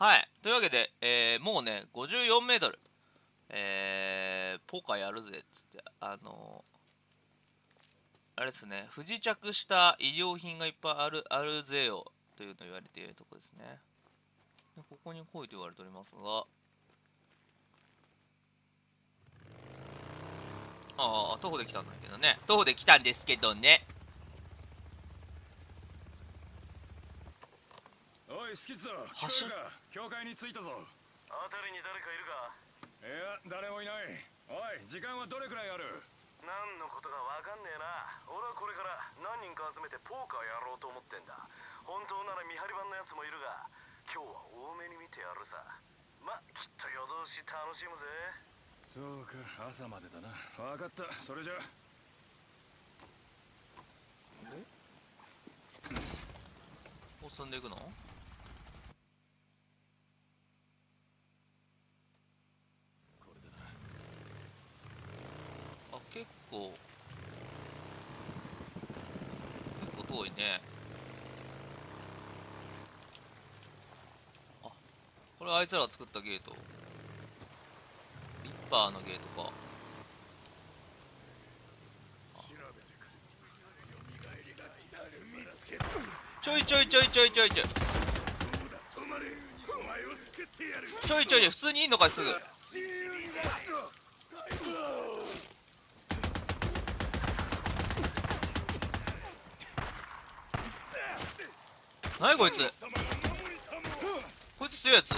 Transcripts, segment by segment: はい。というわけで、もうね、54メートル。ポカやるぜ、つって、あれですね、不時着した衣料品がいっぱいあるぜよ、というのを言われているとこですね。で、ここに来いと言われておりますが、ああ、徒歩で来たんだけどね。徒歩で来たんですけどね。おい、スキッツ、教会に着いたぞ。あたりに誰かいるか？いや、誰もいない。おい、時間はどれくらいある？何のことかわかんねえな。俺はこれから何人か集めてポーカーやろうと思ってんだ。本当なら見張り番のやつもいるが、今日は多めに見てやるさ。ま、きっと夜通し楽しむぜ。そうか、朝までだな。わかった、それじゃ。進んでいくの？結構遠いね。あ、これあいつらが作ったゲート。リッパーのゲートか。ちょいちょい普通にいいのかい、すぐ。なにこいつ、こいつ強いやつ。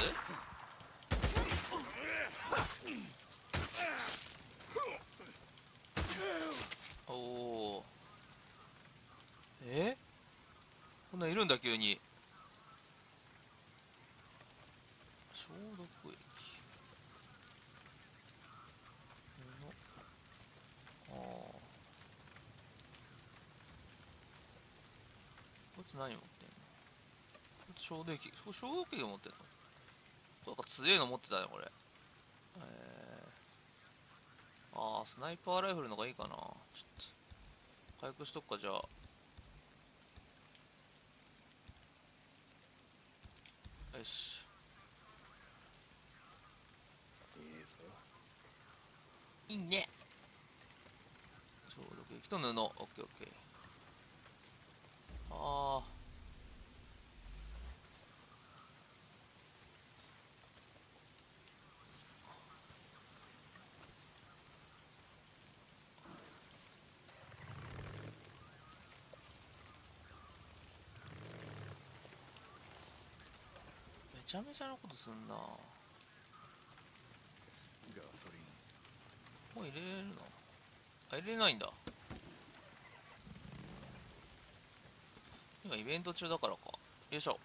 おお、こんなんいるんだ急に。消毒液、ああ、こいつ何を、消毒液、消毒液持ってるの？なんか強いの持ってたね、これ。ああ、スナイパーライフルの方がいいかな。ちょっと回復しとくか、じゃあ。よし。いいね。消毒液と布。オッケーオッケー。ああ。めちゃめちゃなことすんな。ガソリンもう入れれるの？あ、入れないんだ。今イベント中だからか。よいしょ。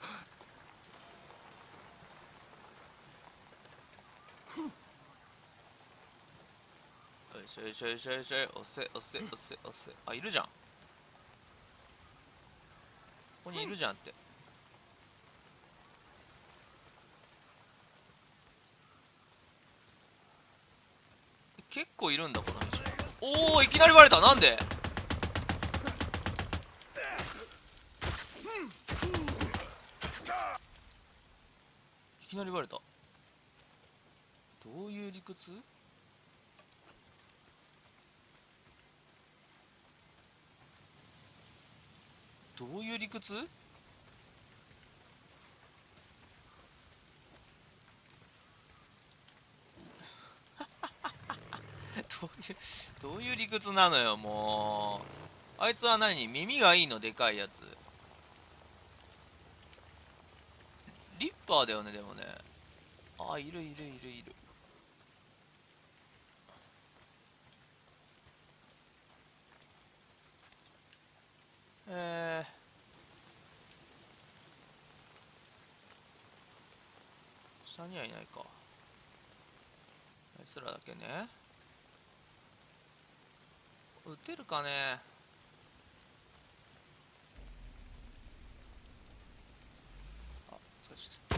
よいしょよいしょよいしょよいしょ。押せ。あ、いるじゃん。ここにいるじゃんって。結構いるんだこの道。おお、いきなり割れた。なんで？いきなり割れた。どういう理屈？どういう理屈？どういう理屈なのよ、もう。あいつは何？耳がいいの？でかいやつ。リッパーだよね、でもね。あ、いる。下にはいないか。あいつらだけね。撃てるかね。あ、疲れちゃった。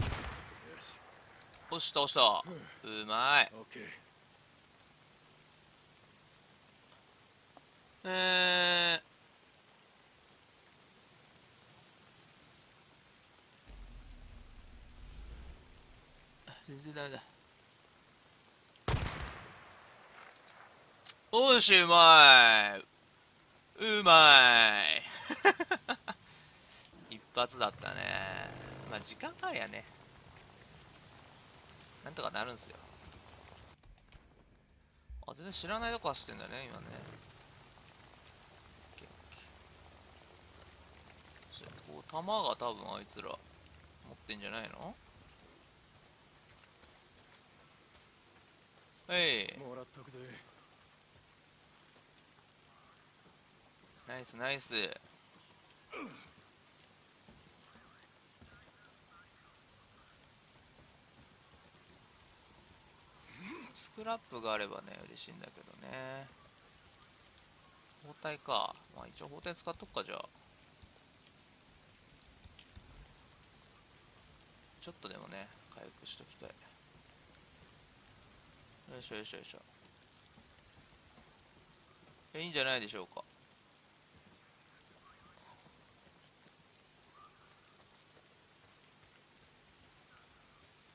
押した。うまい。全然ダメだ。おーし、うまい、うまい。一発だったね。まあ時間かかりゃね、なんとかなるんすよ。あ、全然知らないとこ走ってんだね今ね。こう弾が多分あいつら持ってんじゃないの。もらっとくぜ。ナイスナイス。スクラップがあればね嬉しいんだけどね。包帯か、まあ一応包帯使っとくか。じゃあちょっとでもね回復しときたい。よいしょよいしょよいしょ。いいんじゃないでしょうか。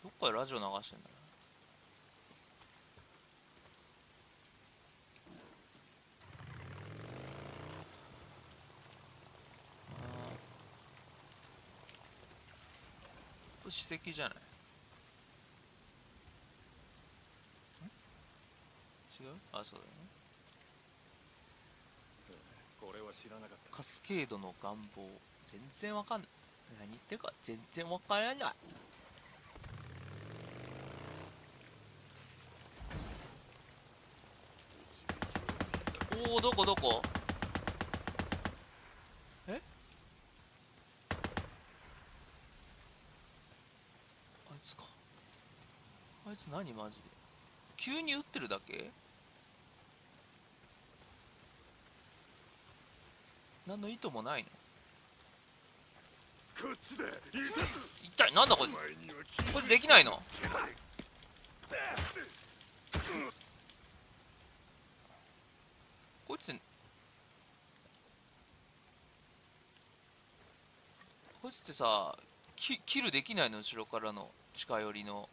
どっかでラジオ流してんだな。これ史跡じゃない？違う？あ、そうだよね。これは知らなかった。カスケードの願望。全然わかんない。何言ってるか全然わからない。おお、どこどこ？え？あいつか。あいつ何マジで？急に撃ってるだけ？何の意図もないの。一体なんだこれ。これできないの。こいつ、こいつってさ、キルできないの。後ろからの近寄りの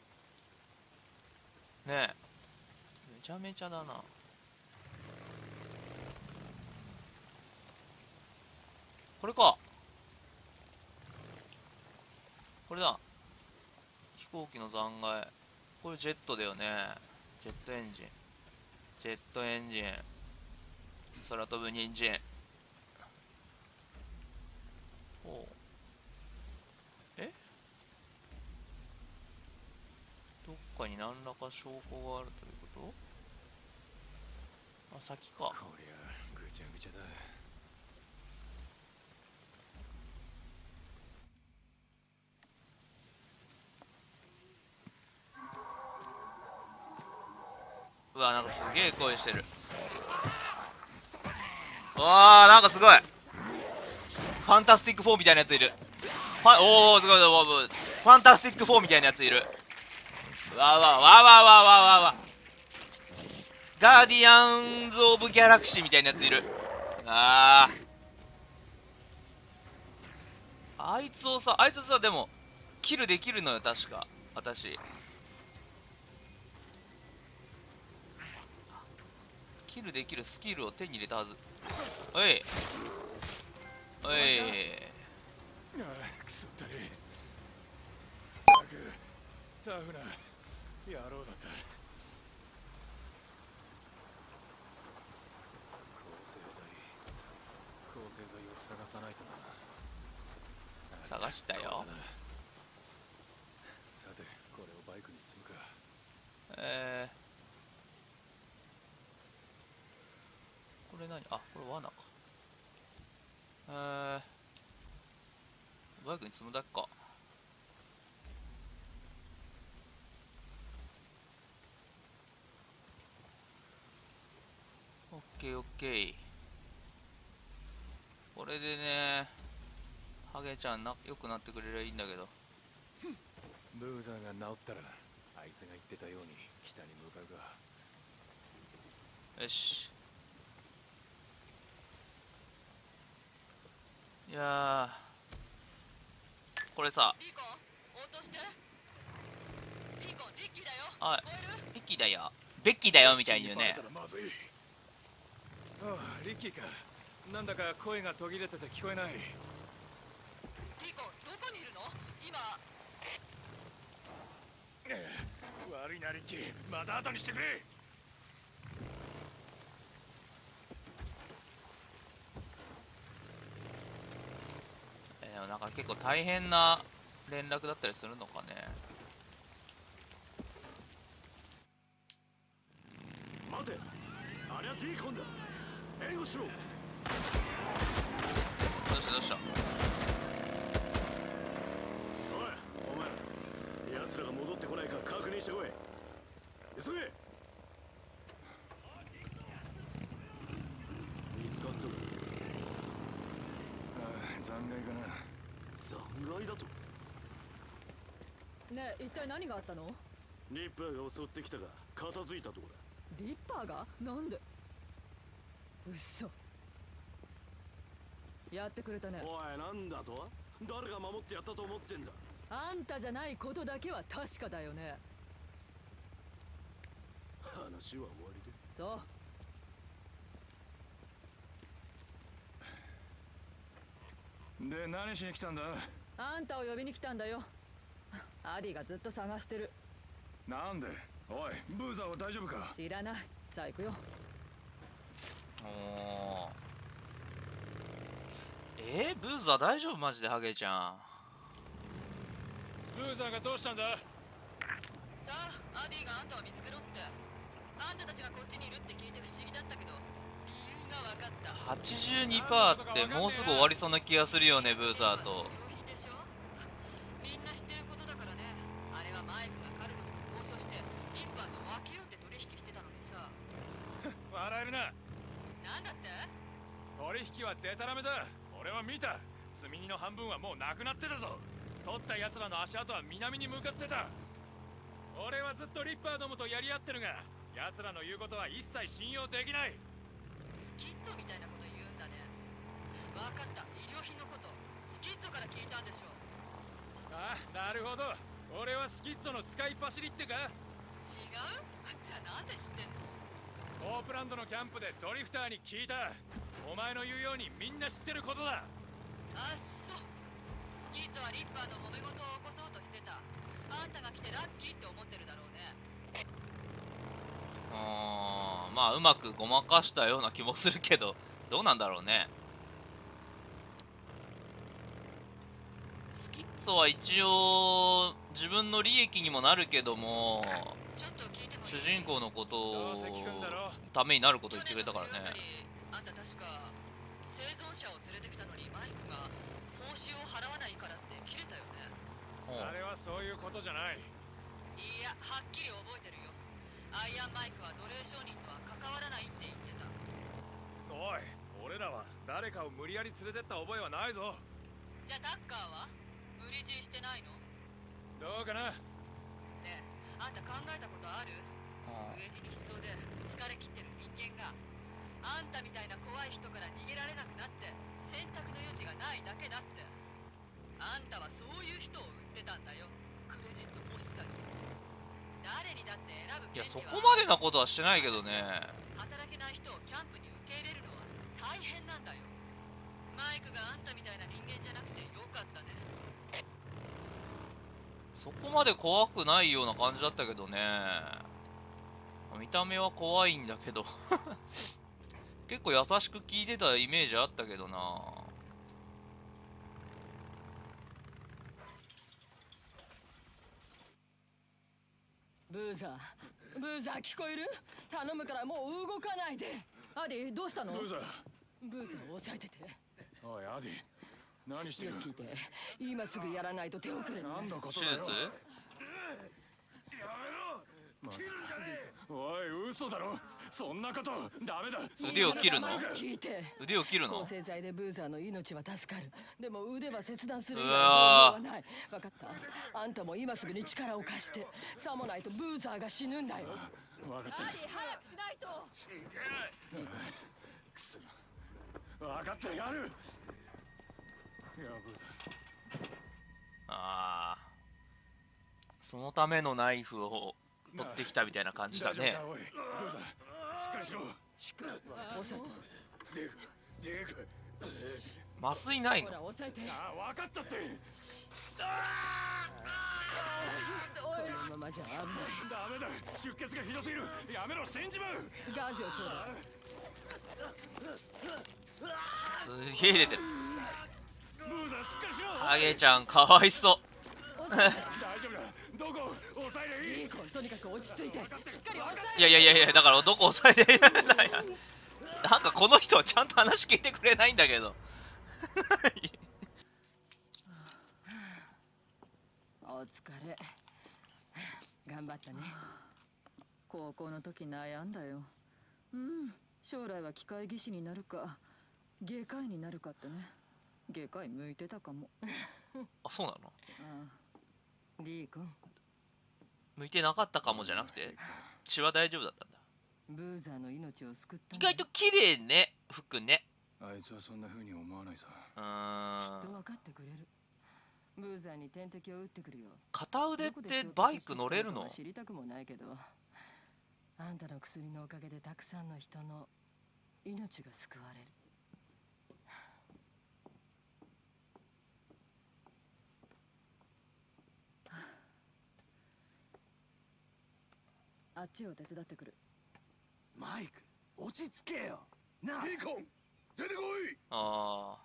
ねえ、めちゃめちゃだな。これか、これだ。飛行機の残骸。これジェットだよね。ジェットエンジン、ジェットエンジン、空飛ぶ人参。おう、え、どっかに何らか証拠があるということ？あ、先か。こりゃぐちゃぐちゃだ。うわ、なんかすげえ声してる。わあ、なんかすごいファンタスティック4みたいなやついる。おお、すごい。ファンタスティック4みたいなやついる。わわわわわわわわ、ガーディアンズ・オブ・ギャラクシーみたいなやついる。あいつをさでもキルできるのよ確か。私キルできるスキルを手に入れたはず。おいおい、クソだね。タフな野郎だった。抗生剤を探さないとな。探したよ。さて、これをバイクに積むか。これ何？あ、これ罠か。バイクに積むだけか。オッケーオッケー。これでね、ハゲちゃん良くなってくれればいいんだけど。ブーザーが治ったら、あいつが言ってたように北に向かうか。よし。いやー、これさ、リコ、落として。リコ、あ、リッキーだよ。ベッキーだよみたいに言うね。ああ、リッキーか。なんだか声が途切れてて聞こえない。リコ、どこにいるの？今。悪いな、リッキー。まだ後にしてくれ。なんか結構大変な連絡だったりするのかね。待て、あれはディーコンだ。援護しろ。どうした。おい、お前、奴らが戻ってこないか確認してこい。急げ。見つかった。残骸かな。残骸だと。ねえ、一体何があったの？リッパーが襲ってきたが片付いたとこだ。リッパーが？なんで？嘘。やってくれたね。おい、なんだと？誰が守ってやったと思ってんだ。あんたじゃないことだけは確かだよね。話は終わりで。そう。で、何しに来たんだ？あんたを呼びに来たんだよ。アディがずっと探してる。なんで？おい、ブーザーは大丈夫か？知らない。さあ行くよ。ブーザー大丈夫？マジでハゲちゃん。ブーザーがどうしたんだ？さあ、アディがあんたを見つけろって。あんたたちがこっちにいるって聞いて不思議だったけど、理由が分かった。82% ってもうすぐ終わりそうな気がするよね、ブーザーと。みんな知ってることだからね。あれはマイクがカルロスと交渉してリッパーと分けようって取引してたのにさ。笑えるな。なんだって？取引はデタラメだ。俺は見た。積み荷の半分はもうなくなってたぞ。取った奴らの足跡は南に向かってた。俺はずっとリッパーどもとやり合ってるが、奴らの言うことは一切信用できない。スキッツォみたいなこと言うんだね。分かった、医療品のことスキッツォから聞いたんでしょう。ああ、なるほど。俺はスキッツォの使いっ走りってか。違う？じゃあなんで知ってんの？オープランドのキャンプでドリフターに聞いた。お前の言うようにみんな知ってることだ。あっそう。スキッツはリッパーの揉め事を起こそうとしてた。あんたが来てラッキーって思ってるだろうね。まあうまくごまかしたような気もするけど、どうなんだろうね。スキッツは一応自分の利益にもなるけども、主人公のことをためになることを言ってくれたからね。あんた確か生存者を連れてきたのにマイクが報酬を払わないからって切れたよね。あれはそういうことじゃない。いや、はっきり覚えてるよ。アイアンマイクは奴隷商人とは関わらないって言ってた。おい、俺らは誰かを無理やり連れてった覚えはないぞ。じゃあタッカーは無理強いしてないの？どうかな。ねえ、あんた考えたことある？飢え死にしそうで疲れ切ってる人間が、あんたみたいな怖い人から逃げられなくなって選択の余地がないだけだって。あんたはそういう人を売ってたんだよ、クレジット欲しさに。誰にだって選ぶ権利は。いや、そこまでなことはしてないけどね。働けない人をキャンプに受け入れるのは大変なんだよ。マイクがあんたみたいな人間じゃなくてよかったね。そこまで怖くないような感じだったけどね。見た目は怖いんだけど結構優しく聞いてたイメージあったけどな。ブーザー聞こえる？頼むからもう動かないで。アディ、どうしたの？ブーザーを押さえてて。おいアディ、何してる？聞いて、今すぐやらないと手遅れ。何のことだよ。手術？やめろ、切るんじゃねえ。おい、嘘だろ。そんなことダメだ。腕を切るの？腕を切るの？抗生剤でブーザーの命は助かる。でも腕は切断する。うわー。分かった。あんたも今すぐに力を貸して。さもないとブーザーが死ぬんだよ。分かった。アディ、早くしないと。くそ。分かった、やる。いや、ブーザー。ああ。そのためのナイフを取ってきたみたいな感じだね。麻酔ないの。すげえ出てる。ハゲちゃんかわいそう。いやいやいやいや、だからどこ押さえていないんだよ。なんかこの人はちゃんと話聞いてくれないんだけど。お疲れ。頑張ったね。高校の時悩んだよ。うん、将来は機械技師になるか外科医になるかってね。外科医向いてたかも。あ、そうなの。D君向いてなかったかもじゃなくて、血は大丈夫だったんだ。ブーザーの命を救った。意外と綺麗ね、服ね。あいつはそんな風に思わないさ。きっと分かってくれる。ブーザーに点滴を打ってくるよ。片腕ってバイク乗れるの？知りたくもないけど、あんたの薬のおかげでたくさんの人の命が救われる。あっちを手伝ってくる。マイク、落ち着けよ。なあ。ディーコン、出てこい。ああ。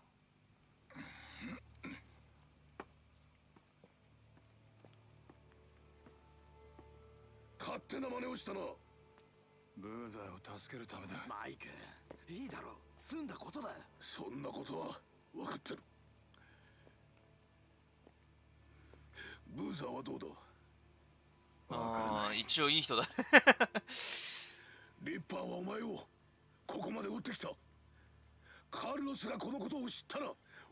勝手な真似をしたな。ブーザーを助けるためだ。マイク、いいだろう。済んだことだ。そんなことは分かってる。ブーザーはどうだ。ああ、一応いい人だ。リッパーはお前をここまで追ってきた。カルロスがこのことを知ったら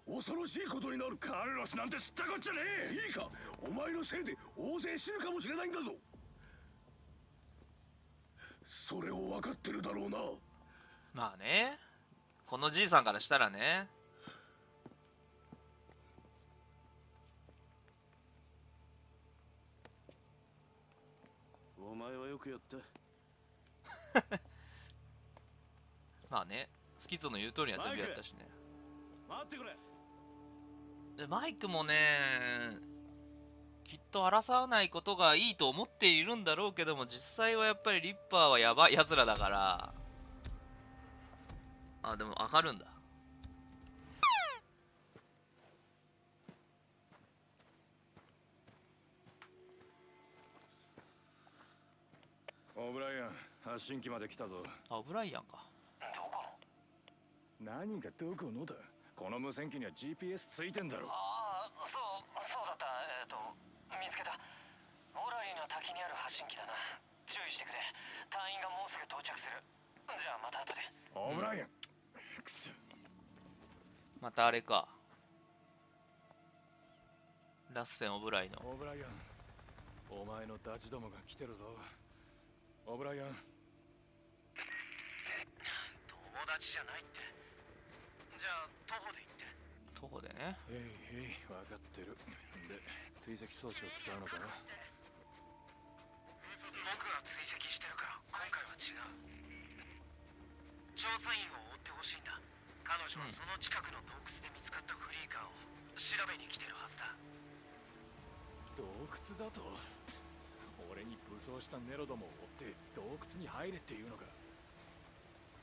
恐ろしいことになる。カルロスなんて知ったこっちゃねえ。いいか、お前のせいで大勢死ぬかもしれないんだぞ。それを分かってるだろうな。まあね、このじいさんからしたらね。お前はよくやった。まあね、スキッツの言う通りは全部やったしね。待ってくれ。マイクもね、きっと争わないことがいいと思っているんだろうけども、実際はやっぱりリッパーはやばいやつらだから。あ、でも上がるんだ。オブライアン、発信機まで来たぞ。あ、オブライアンか。どこの？何がどこのだ。この無線機には GPS ついてんだろ。ああ、そうだった。見つけた。オラリーの滝にある発信機だな。注意してくれ。隊員がもうすぐ到着する。じゃあまた後で。オブライアン、くそ。またあれか。ラッセンオブライの。オブライアン、お前のダチどもが来てるぞ。オブライアン、友達じゃないって。じゃあ徒歩で行って。徒歩でね。へいへい、分かってる。で、追跡装置を使うのかな。僕は追跡してるから、今回は違う。調査員を追ってほしいんだ。彼女はその近くの洞窟で見つかったフリーカーを調べに来てるはずだ。洞窟だと？俺に武装したネロどもを追って洞窟に入れっていうのか。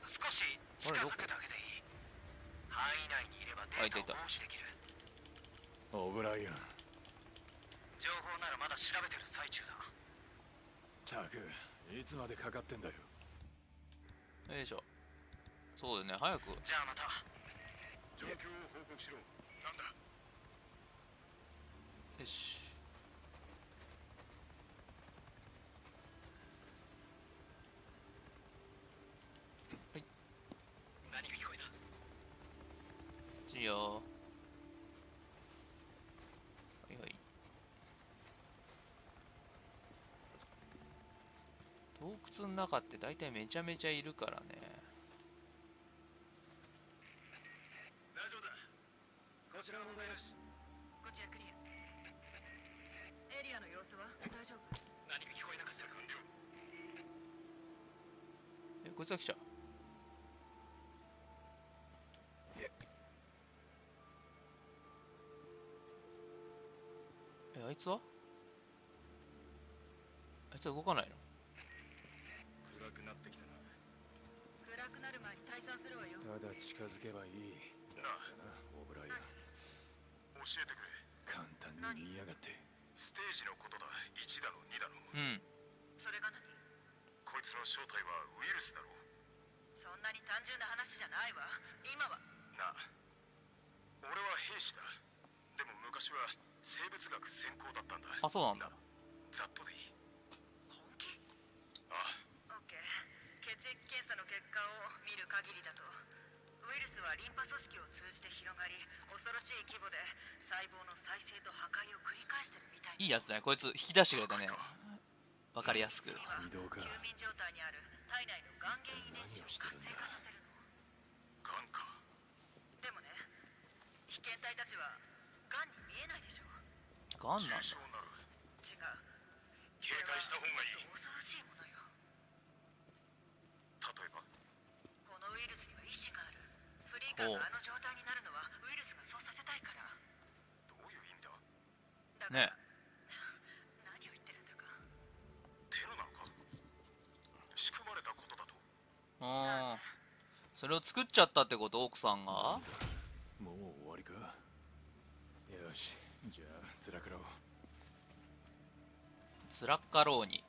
少し近づくだけでいい。範囲内にいればデータを防止できる。オブライアン、情報ならまだ調べてる最中だ。ったく、いつまでかかってんだよ。よいしょ。そうだね、早く。じゃあまた。状況を報告しろ。なんだ。よし。いいよ。はいはい。洞窟の中って大体めちゃめちゃいるからね。大丈夫だ。こちらは問題なし。こちらクリア。エリアの様子は大丈夫。何が聞こえなかったら完了。こいつが来ちゃう。え、あいつは？あいつは動かないの？暗くなってきたな。暗くなる前に退散するわよ。ただ近づけばいい。なあ、オブライアン。教えてくれ。簡単に言いやがって。ステージのことだ。1だの2だの。うん。それが何？こいつの正体はウイルスだろう。そんなに単純な話じゃないわ。今は。なあ、俺は兵士だ。でも昔は生物学専攻だったんだ。あ、そうなんだ。ざっとでいい。本気？ああ。オッケー。血液検査の結果を見る限りだと、ウイルスはリンパ組織を通じて広がり、恐ろしい規模で細胞の再生と破壊を繰り返してるみたい。いいやつだね。こいつ引き出してくれたね。わかりやすく。休眠状態にある体内のガンゲン遺伝子を活性化させるの。ガンか。でもね、被験体たちはガンに見えないでしょ。ガンなんだ。違う。警戒した方がいい。恐ろしいものよ。例えば、このウイルスには意志がある。フリーカーがあの状態になるのはウイルスがそうさせたいから。どういう意味だ。だからね。仕組まれたことだと。ああ、それを作っちゃったってこと。奥さんがもう終わりか。よし、じゃあつらかろう。つらかろうに。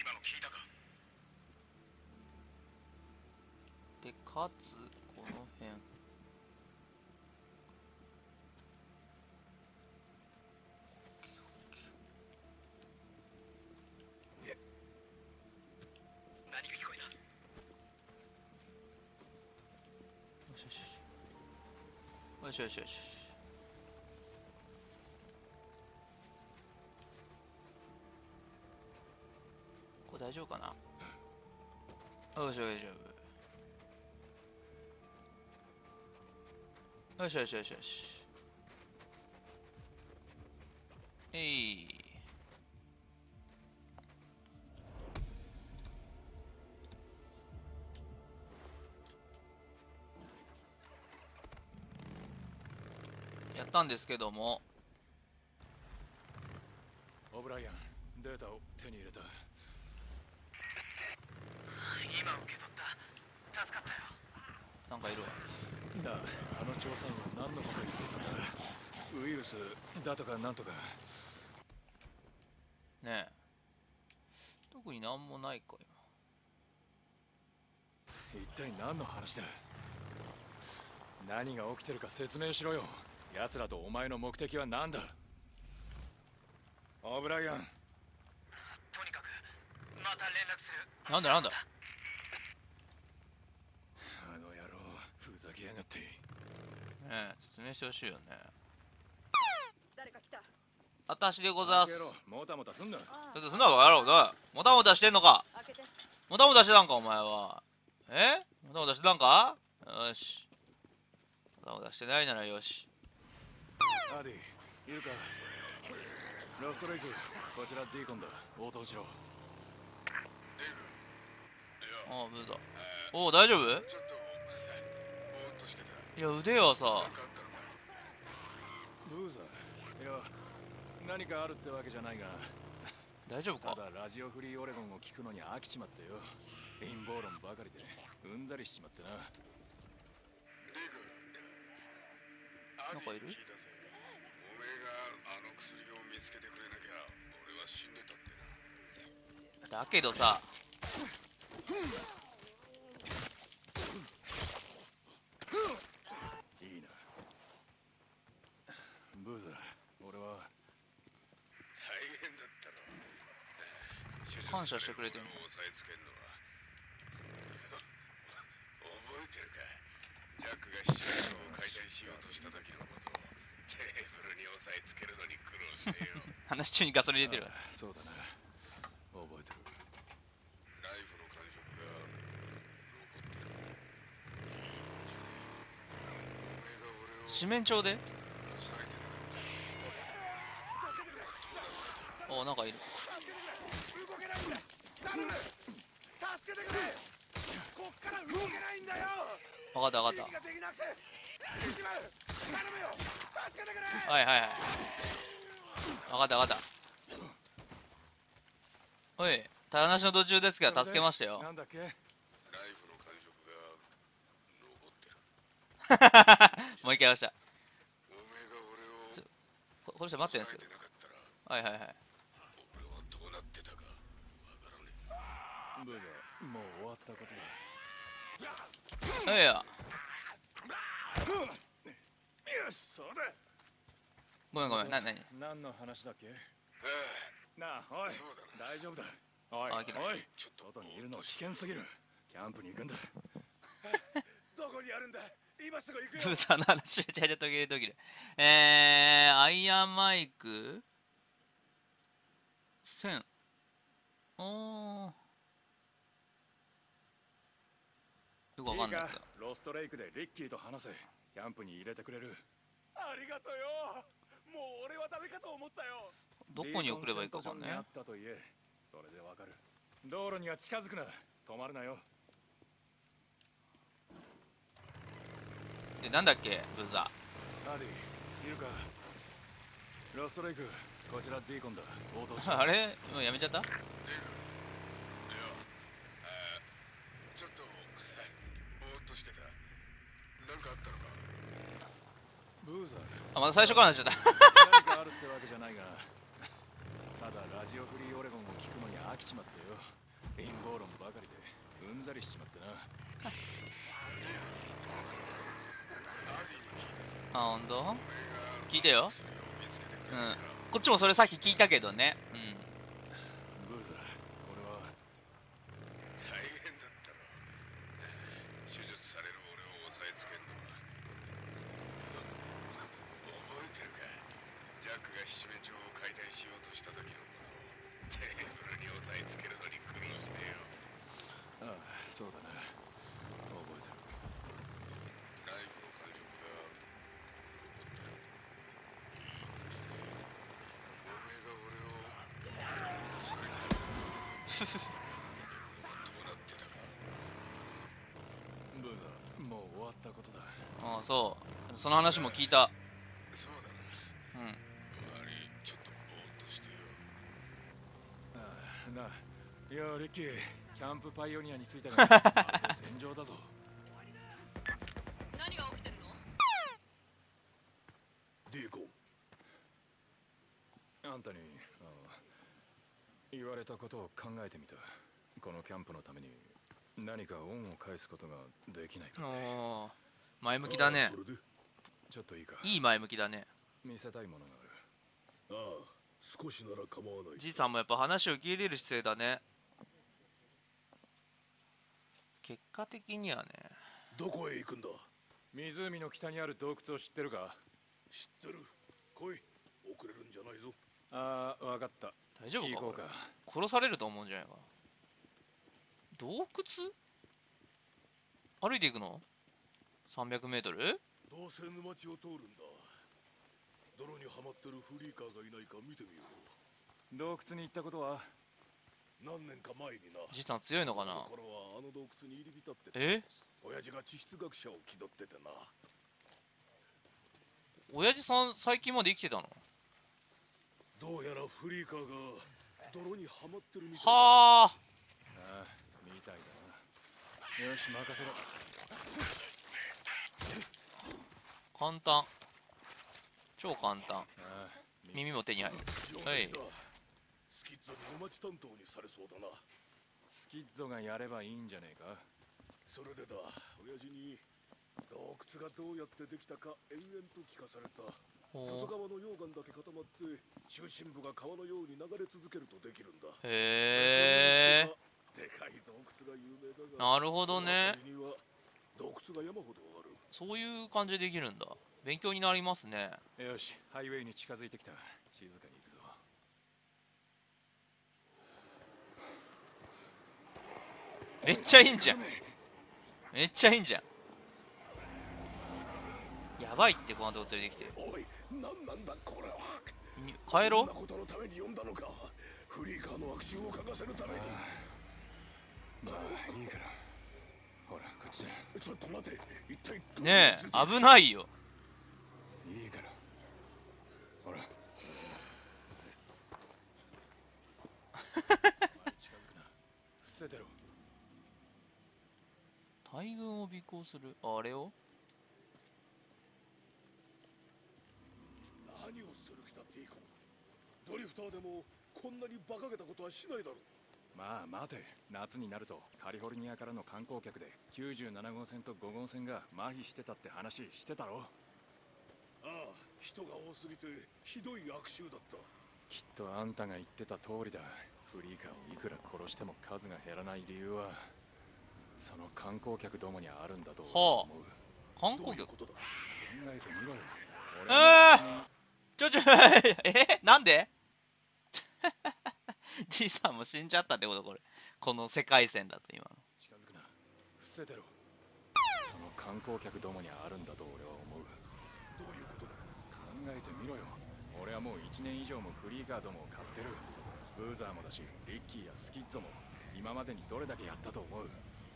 今の聞いたか。でかつこの辺。よしよしよし。これ大丈夫かな。よしよしよしよしよしよしよし。やったんですけども。オブライアン、データを手に入れた。今受け取った。助かったよ。なんかいるわ。あの調査員は何のこと言ってたんだ。ウイルスだとかなんとかねえ。特になんもないか。今一体何の話だ。何が起きてるか説明しろよ。奴らとお前の目的は何だ、オブライアン。とにかくまた連絡する。なんだなんだ。あの野郎、ふざけやがって。ねえ、説明してほしいよね。誰か来た。私でございます。もたもたすんな。ちょっとすんな、バカ野郎だ。もたもたしてんのか。もたもたしてたんか、お前は。もたもたしてたんか。よし。もたもたしてないならよし。アディ、いるか。ロストレイク、こちらディーコンだ。応答しろ。ああ、ブーザ。おお、大丈夫？いや、腕はさ。ブーザ、いや、何かあるってわけじゃないが。大丈夫か？ただラジオフリーオレゴンを聞くのに飽きちまったよ。陰謀論ばかりで、うんざりしちまったな。なんかいる？おめえがあの薬を見つけてくれなきゃ俺は死んでたってな。だけどさ、いいなブーザー。俺は大変だったろ。感謝してくれてるの。押さえつけるのは覚えてるか。ジャックがシチュエーションを解体しようとした時のことを。テーブルに押さえつけるのに苦労してよ。話中にガソリン入れてるわ。そうだな、覚えてる。ナイフの感触が残ってる。お前が俺を四面鳥で、お、なんかいる。動けないんだ。頼む。助けてくれ。こっから動けないんだよ。分かった分かった。はいはいはい。分かった分かった。おい、ただなしの途中ですが助けましたよ。なんだっけ。ライフの感触が残ってる。もう一回やりました。この人待ってるんですけど。はいはいはい。もう終わったことだ。いやいや。よし、そうだ。ごめんごめん、何の話だっけ。なあ、おい、大丈夫だ。おい、ちょっと外にいるの危険すぎる。キャンプに行くんだ。どこにあるんだ。今すぐ行くよ。ブーさんの話めちゃめちゃ途切れ途切れ。アイアンマイク。1000。おお。よくわかんないけど。ロストレイクでリッキーと話せ。キャンプに入れてくれる。ありがとうよ。もう俺はダメかと思ったよ。どこに送ればいいかわかんない。それでわかる。道路には近づくな。止まるなよ。で、なんだっけ、ブザー。アディ、いるか。ロストレイク、こちらディーコンだ。あれ、もうやめちゃった？ちょっと。してた。なんかあったのか。ブーザー。あ、まだ最初からなっちゃった。何かあるってわけじゃないが、ただラジオフリーオレゴンを聞くのに飽きちまったよ。陰謀論ばかりでうんざりしちまってな。あ、ほんと？聞いたよ。うん。こっちもそれさっき聞いたけどね。うん。ブーザー、俺は大変だったろ。手術される俺を抑えつけるのは覚えてるか。ジャックが七面鳥を解体しようとした時のことをテーブルに押さえつけるのに苦労してよ。ああ、そうだな、覚えてる。ナイフの感触が残ってる。俺が俺を抑えてる。どうなってたか。もう終わったことだ。ああ、そう。その話も聞いた。そうだな。うん。周りちょっとぼーっとしてよ。ああ、なあ。いや、リッキー、キャンプパイオニアについての戦場だぞ。何が起きてるの？ディーコ。あんたに言われたことを考えてみた。このキャンプのために。何か恩を返すことができないかって。前向きだね。ちょっといいか。いい前向きだね。見せたいものがある。ああ、少しなら構わない。じいさんもやっぱ話を受け入れる姿勢だね。結果的にはね。どこへ行くんだ？湖の北にある洞窟を知ってるか？知ってる。来い。遅れるんじゃないぞ。ああ、わかった。大丈夫か？行こうか。殺されると思うんじゃないか。洞窟？歩いていくの？ 300 メートル？どうせ沼地を通るんだ。泥にはまってるフリーカーがいないか見てみよう。洞窟に行ったことは何年か前にな。じいさん強いのかな。え？親父が地質学者を気取っててな。親父さん最近まで生きてたの？どうやらフリーカーが泥にはまってるみたいだ。はあ。ああ、みたいだな。よし、任せろ。簡単。超簡単。耳も手に入る。はい。スキッゾにお待ち担当にされそうだな。スキッゾがやればいいんじゃねえか。それでだ、親父に洞窟がどうやってできたか延々と聞かされた。外側の溶岩だけ固まって中心部が川のように流れ続けるとできるんだ。へえ。なるほどね。そういう感じでできるんだ。勉強になりますね。よし、ハイウェイに近づいてきた。静かに行くぞ。めっちゃいいんじゃん。めっちゃいいんじゃん。ややばいって、この後連れてきて。おい、何なんだこれは。帰ろう。こんなことのために呼んだのか。フリーカーの悪臭を嗅がせるために。まあいいから。ほらこっちだ。ちょっと待て。一体ねえ、危ないよ。いいから。ほら。伏せてろ。大軍を尾行するあれを。何をする気だっていいか。ドリフターでもこんなに馬鹿げたことはしないだろう。まあ待て、夏になるとカリフォルニアからの観光客で97号線と5号線が麻痺してたって話してたろ。ああ、人が多すぎてひどい悪臭だった。きっとあんたが言ってた通りだ。フリーカーをいくら殺しても数が減らない理由はその観光客どもにあるんだと思う。はあ、観光客。考えてみろよ。なんでじいさんも死んじゃったってこと。これこの世界線だと今の。近づくな、伏せてろ。その観光客どもにあるんだと俺は思う。どういうことだ。考えてみろよ。俺はもう1年以上もフリーカーどもを買ってる。ブーザーもだし、リッキーやスキッゾも今までにどれだけやったと思う。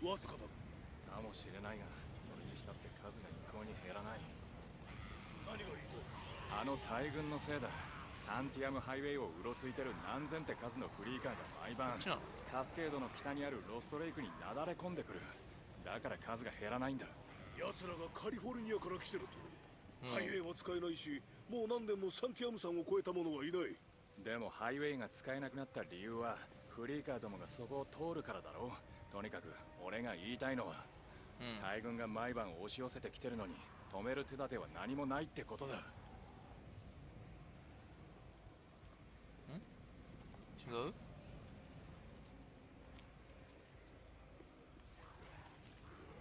わずかだかもしれないが、それにしたって数が一向に減らない。何が一向？あの大軍のせいだ。サンティアムハイウェイをうろついてる何千って数のフリーカーが毎晩カスケードの北にあるロストレイクになだれ込んでくる。だから数が減らないんだ。奴らがカリフォルニアから来てると、ハイウェイは使えないし、もう何年もサンティアム山を越えた者はいない。でもハイウェイが使えなくなった理由はフリーカーどもがそこを通るからだろう。とにかく俺が言いたいのは、大軍が毎晩押し寄せてきてるのに止める手立ては何もないってことだ。違う？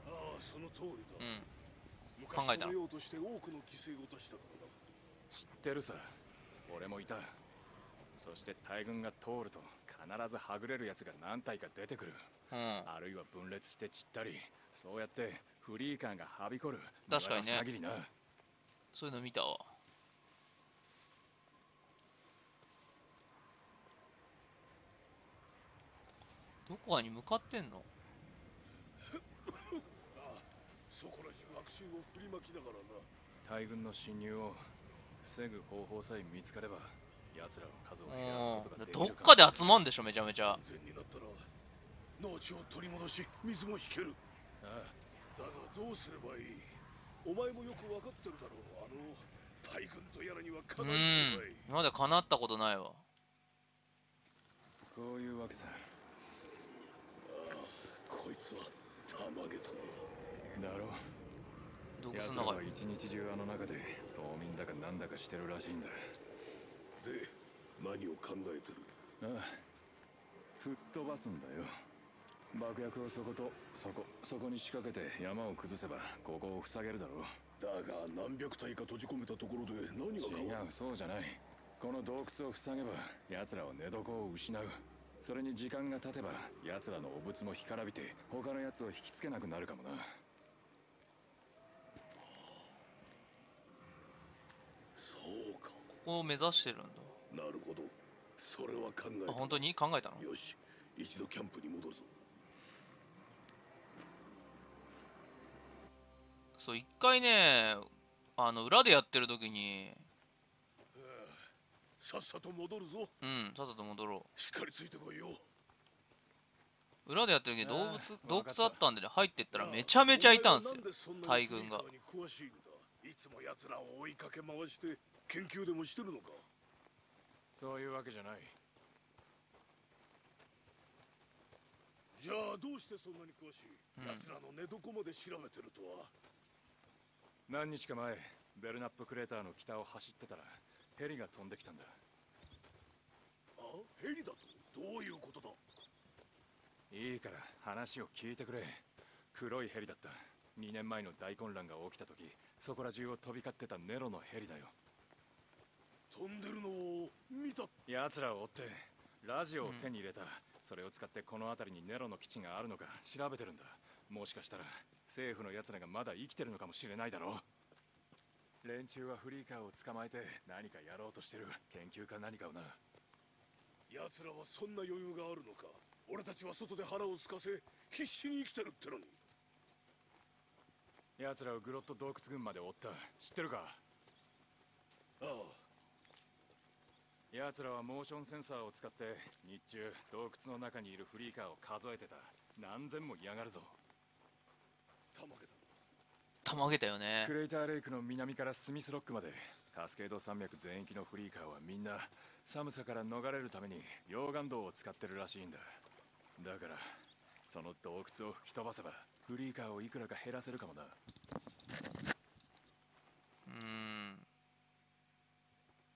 ああ、その通りだ。考えた。昔のようとして多くの犠牲を出したからだ。知ってるさ、俺もいた。そして大軍が通ると必ずはぐれるやつが何体か出てくる、あるいは分裂して散ったり、そうやってフリーカーがはびこる。確かにね、限りな。そういうの見たわ。どこかに向かってんの？ああ、そこら中悪臭を振りまきながらな。大軍の侵入を防ぐ方法さえ見つかれば奴らの数を減らすことができる。どっかで集まんでしょ、めちゃめちゃ。安全になったら農地を取り戻し、水も引ける。ああ、だがどうすればいい。お前もよく分かってるだろう。あの大軍とやらにはかなってない。今までかなったことないわ。こういうわけさ。ああ、こいつはたまげたな。だろう。奴らは一日中あの中で島民だかなんだかしてるらしいんだ。で、何を考えてる？ああ、吹っ飛ばすんだよ。爆薬をそことそこに仕掛けて山を崩せばここを塞げるだろう。だが何百体か閉じ込めたところで何が変わる？違う、そうじゃない。この洞窟を塞げば奴らは寝床を失う。それに時間が経てば奴らの汚物も干からびて他の奴を引きつけなくなるかもな。そうか、ここを目指してるんだ。なるほど、それは考えた。本当に考えたの？よし、一度キャンプに戻るぞ。そう、一回ね、裏でやってる時に、さっさと戻るぞ。さっさと戻ろう。しっかりついてこいよ。裏でやってる時に洞窟あったんでね、入ってったらめちゃめちゃいたんですよ、大軍が。いつも奴らを追いかけ回して研究でもしてるのか？そういうわけじゃない。じゃあどうしてそんなに詳しい？奴らの寝床まで調べてるとは。何日か前、ベルナップクレーターの北を走ってたらヘリが飛んできたんだ。あ、ヘリだと？どういうことだ？いいから話を聞いてくれ。黒いヘリだった。2年前の大混乱が起きた時、そこら中を飛び交ってたネロのヘリだよ。飛んでるのを見た。奴らを追ってラジオを手に入れた。それを使ってこの辺りにネロの基地があるのか調べてるんだ。もしかしたら政府の奴らがまだ生きてるのかもしれないだろう。連中はフリーカーを捕まえて何かやろうとしてる。研究か何かをな。奴らはそんな余裕があるのか。俺たちは外で腹を空かせ必死に生きてるってのに。奴らをグロット洞窟群まで追った。知ってるか。ああ。奴らはモーションセンサーを使って日中洞窟の中にいるフリーカーを数えてた。何千も嫌がるぞ。たまげた。たまげたよね。クレイターレイクの南からスミスロックまでカスケード山脈全域のフリーカーはみんな寒さから逃れるために溶岩洞を使ってるらしいんだ。だからその洞窟を吹き飛ばせばフリーカーをいくらか減らせるかもな。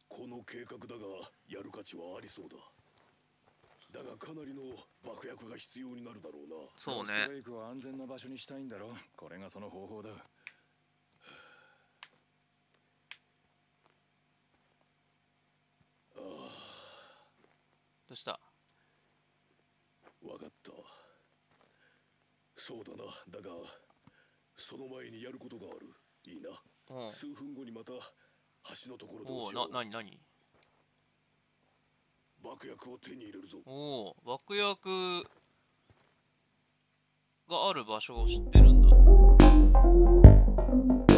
この計画だがやる価値はありそうだ。だがかなりの爆薬が必要になるだろうな。そうね。レイクを安全な場所にしたいんだろう。これがその方法だ。どうした？わかった。そうだな。だがその前にやることがある。いいな。うん、数分後にまた橋のところで落ちよう。おお、何爆薬を手に入れるぞ。おお、爆薬がある場所を知ってるんだ。